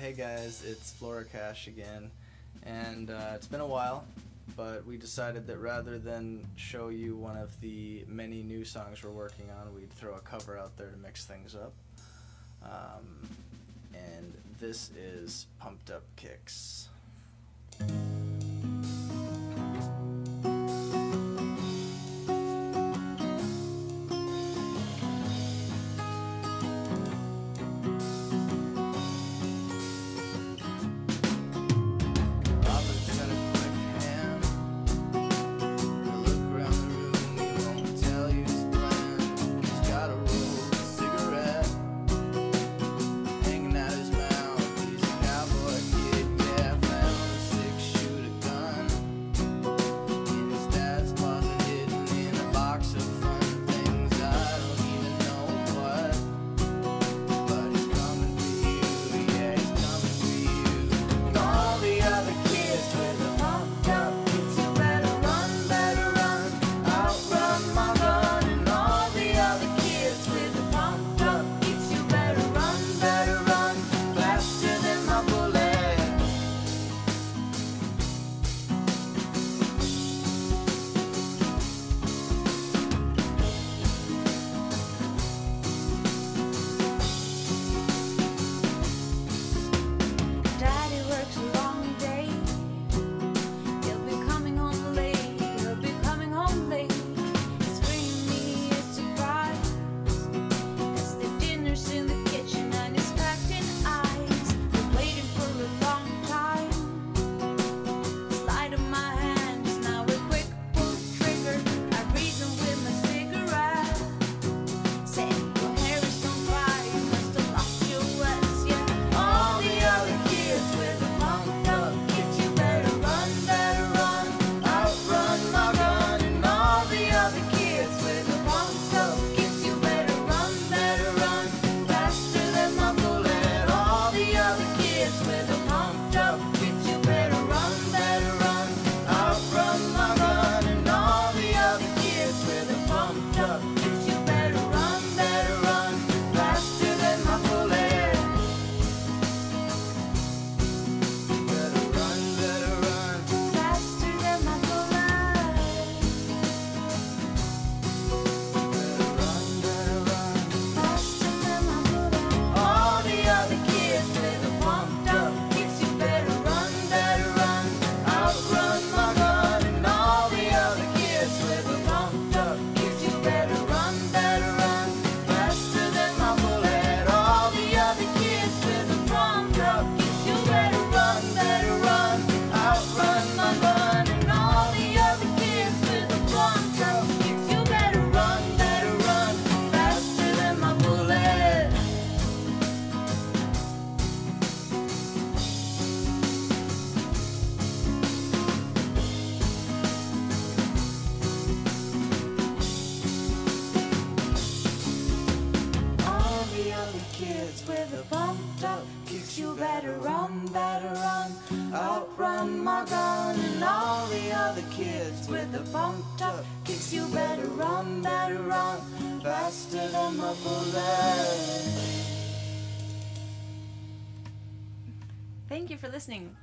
Hey guys, it's Flora Cash again, and it's been a while, but we decided that rather than show you one of the many new songs we're working on, we'd throw a cover out there to mix things up. And this is Pumped Up Kicks. With a pumped up kicks, you better run, outrun my gun and all the other kids. With a pumped up kicks, you better run, faster than my bullet. Thank you for listening.